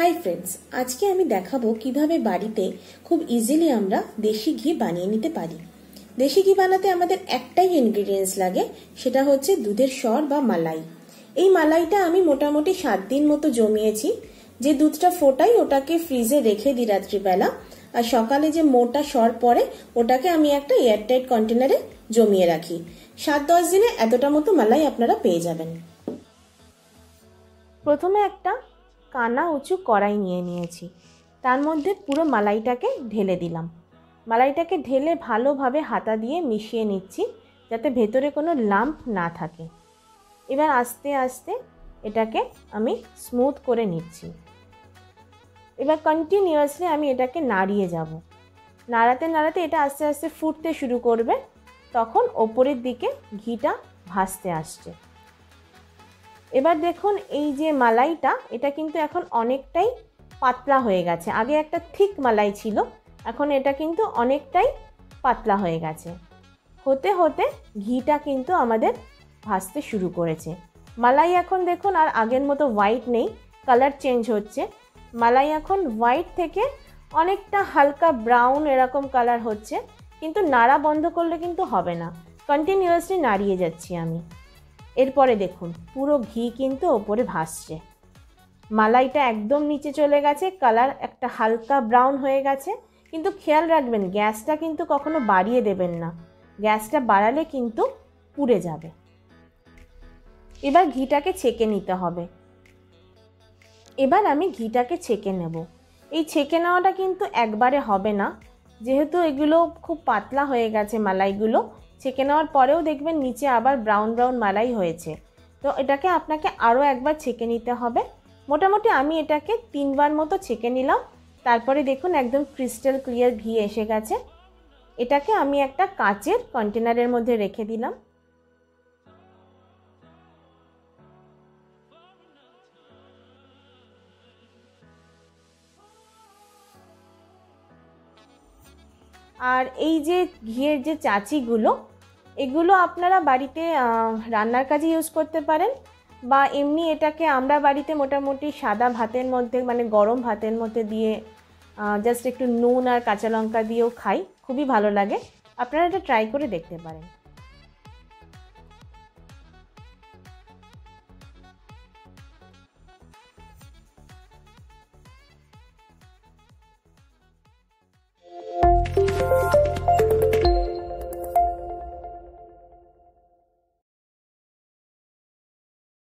Hi friends, आज के आमी देखाबो किभाबे बाड़ीते खूब इजिली आमरा देशी घी बानिये निते पारी। देशी घी बानाते आमादेर एकटाई इनग्रेडिएंट्स लागे, सेटा होच्छे दूधेर शर बा मलाई। एई मालाईटा आमी मोटामोटी 7 दिन मतो जमियेछि। जे दूधटा फोटाई ओटाके फ्रिजे रेखे दिई रात्रि बेला और सकाले जे मोटा शर पड़े ओटाके आमी एकटा एयरटाइट कन्टेनारे जमिये राखी। 7-10 दिने एतटा मतो मलाई आपनारा पेये जाबेन। प्रथमे एकटा काना उचू कड़ाई निये नियेछि, तार मध्य पुरो मालाईटाके ढेले दिलाम। मालाईटाके ढेले भालोभावे हाता दिये मिशिये निच्छि जाते भेतरे कोनो लाम्प ना थाके। एबार आस्ते आस्ते एटाके आमी स्मुथ करे निच्छि। एबार कन्टिन्यूअसली आमी एटाके नाड़िये जाबो। नाड़ाते नाड़ाते एटा आस्ते आस्ते फुटते शुरू करबे, तखन ओपरेर दिके घीटा भासते आसछे। एबार देखुन एई जे मालाईटा एटा किन्तु एखन अनेकटाई पातला हये गेछे। आगे एकटा थिक मालाई छिलो, एखन एटा किन्तु अनेकटाई पातला हये गेछे। होते होते घीटा किन्तु आमादेर भाजते शुरू करेछे। मालाई एखन देखुन आर आगेर मतो व्हाइट नेई, कलर चेंज होच्छे। मालाई एखन व्हाइट थेके अनेकटा हालका ब्राउन एरकम कलर होच्छे, किन्तु नाड़ा बन्ध करले किन्तु होबे ना। कन्टिन्यूअसली नाड़िये जाच्छि आमि। एरपरे देखुन पुरो घी किन्तु ओपरे भासछे, मालाईटा एकदम नीचे चले गेछे, कलर एकटा हालका ब्राउन हये गेछे। किन्तु खेयाल राखबेन ग्यासटा किन्तु कखनो बाड़िये देबेन ना, ग्यासटा बाड़ाले किन्तु पुड़े जाबे। एबार घीटाके छेके निते होबे। एबार आमी घीटाके छेके नेब। एई छेके नेওয়াটা किन्तु एकबारे होबे ना, जेहेतु एगुलो खूब पातला हये गेछे मालाईगुलो। छेके नेওয়ার পরেও দেখবেন নিচে আবার ব্রাউন ব্রাউন মালাই হয়েছে, তো এটাকে আপনাকে আরও একবার ছেঁকে নিতে হবে। মোটামুটি আমি এটাকে 3 বার মতো ছেঁকে নিলাম। তারপরে দেখুন একদম ক্রিস্টাল ক্লিয়ার ঘি এসে গেছে। এটাকে আমি একটা কাচের কন্টেনারের মধ্যে রেখে দিলাম। আর এই যে ঘিয়ের যে চাচিগুলো, এগুলো আপনারা বাড়িতে রান্নার কাজে ইউজ করতে পারেন, বা এমনি এটাকে আমরা বাড়িতে মোটামুটি সাদা ভাতের মধ্যে মানে গরম ভাতের মধ্যে দিয়ে জাস্ট একটু নুন আর কাঁচা লঙ্কা দিয়েও খাই, খুবই ভালো লাগে। আপনারা এটা ট্রাই করে দেখতে পারেন।